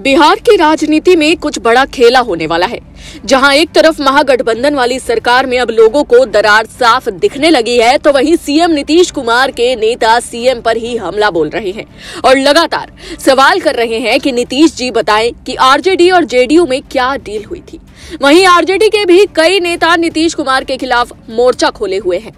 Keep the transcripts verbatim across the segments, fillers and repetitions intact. बिहार की राजनीति में कुछ बड़ा खेला होने वाला है, जहां एक तरफ महागठबंधन वाली सरकार में अब लोगों को दरार साफ दिखने लगी है, तो वहीं सीएम नीतीश कुमार के नेता सीएम पर ही हमला बोल रहे हैं और लगातार सवाल कर रहे हैं कि नीतीश जी बताएं कि आरजेडी और जेडीयू में क्या डील हुई थी। वहीं आरजेडी के भी कई नेता नीतीश कुमार के खिलाफ मोर्चा खोले हुए हैं।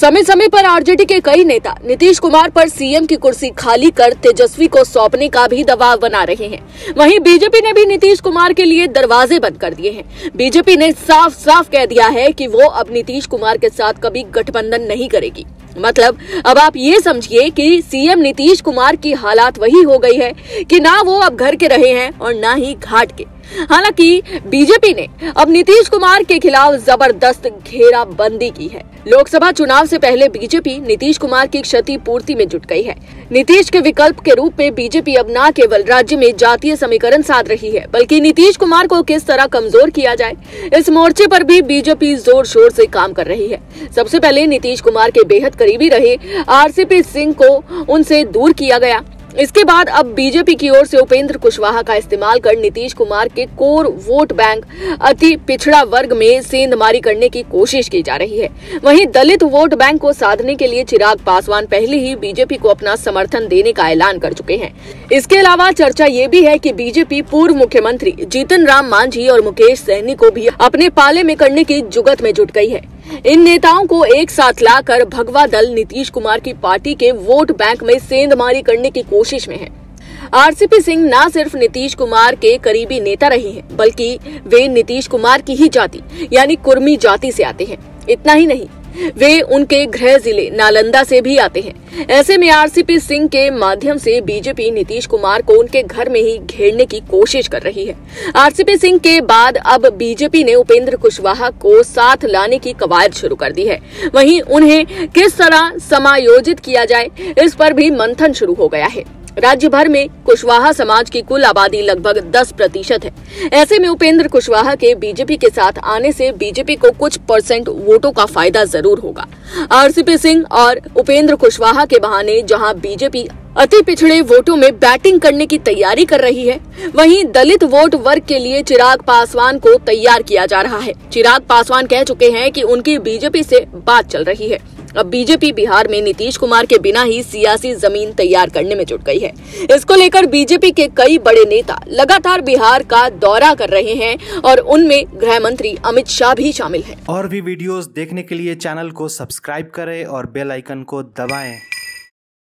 समय समय पर आरजेडी के कई नेता नीतीश कुमार पर सीएम की कुर्सी खाली कर तेजस्वी को सौंपने का भी दबाव बना रहे हैं। वहीं बीजेपी ने भी नीतीश कुमार के लिए दरवाजे बंद कर दिए हैं। बीजेपी ने साफ साफ कह दिया है कि वो अब नीतीश कुमार के साथ कभी गठबंधन नहीं करेगी। मतलब अब आप ये समझिए कि सीएम नीतीश कुमार की हालात वही हो गई है कि ना वो अब घर के रहे हैं और ना ही घाट के। हालांकि बीजेपी ने अब नीतीश कुमार के खिलाफ जबरदस्त घेराबंदी की है। लोकसभा चुनाव से पहले बीजेपी नीतीश कुमार की क्षति पूर्ति में जुट गई है। नीतीश के विकल्प के रूप में बीजेपी अब न केवल राज्य में जातीय समीकरण साध रही है, बल्कि नीतीश कुमार को किस तरह कमजोर किया जाए, इस मोर्चे पर भी बीजेपी जोर शोर से काम कर रही है। सबसे पहले नीतीश कुमार के बेहद करीबी रहे आरसीपी सिंह को उनसे दूर किया गया। इसके बाद अब बीजेपी की ओर से उपेंद्र कुशवाहा का इस्तेमाल कर नीतीश कुमार के कोर वोट बैंक अति पिछड़ा वर्ग में सेंधमारी करने की कोशिश की जा रही है। वहीं दलित वोट बैंक को साधने के लिए चिराग पासवान पहले ही बीजेपी को अपना समर्थन देने का ऐलान कर चुके हैं। इसके अलावा चर्चा ये भी है कि बीजेपी पूर्व मुख्यमंत्री जीतन राम मांझी और मुकेश सहनी को भी अपने पाले में करने की जुगत में जुट गई है। इन नेताओं को एक साथ लाकर भगवा दल नीतीश कुमार की पार्टी के वोट बैंक में सेंधमारी करने की कोशिश में है। आरसीपी सिंह न सिर्फ नीतीश कुमार के करीबी नेता रहे हैं, बल्कि वे नीतीश कुमार की ही जाति यानी कुर्मी जाति से आते हैं। इतना ही नहीं, वे उनके गृह जिले नालंदा से भी आते हैं। ऐसे में आरसीपी सिंह के माध्यम से बीजेपी नीतीश कुमार को उनके घर में ही घेरने की कोशिश कर रही है। आरसीपी सिंह के बाद अब बीजेपी ने उपेंद्र कुशवाहा को साथ लाने की कवायद शुरू कर दी है। वहीं उन्हें किस तरह समायोजित किया जाए, इस पर भी मंथन शुरू हो गया है। राज्य भर में कुशवाहा समाज की कुल आबादी लगभग दस प्रतिशत है। ऐसे में उपेंद्र कुशवाहा के बीजेपी के साथ आने से बीजेपी को कुछ परसेंट वोटों का फायदा जरूर होगा। आरसीपी सिंह और उपेंद्र कुशवाहा के बहाने जहां बीजेपी अति पिछड़े वोटों में बैटिंग करने की तैयारी कर रही है, वहीं दलित वोट वर्ग के लिए चिराग पासवान को तैयार किया जा रहा है। चिराग पासवान कह चुके हैं कि उनकी बीजेपी से बात चल रही है। अब बीजेपी बिहार में नीतीश कुमार के बिना ही सियासी जमीन तैयार करने में जुट गई है। इसको लेकर बीजेपी के कई बड़े नेता लगातार बिहार का दौरा कर रहे हैं और उनमें गृह मंत्री अमित शाह भी शामिल हैं। और भी वीडियोस देखने के लिए चैनल को सब्सक्राइब करें और बेल आइकन को दबाएं।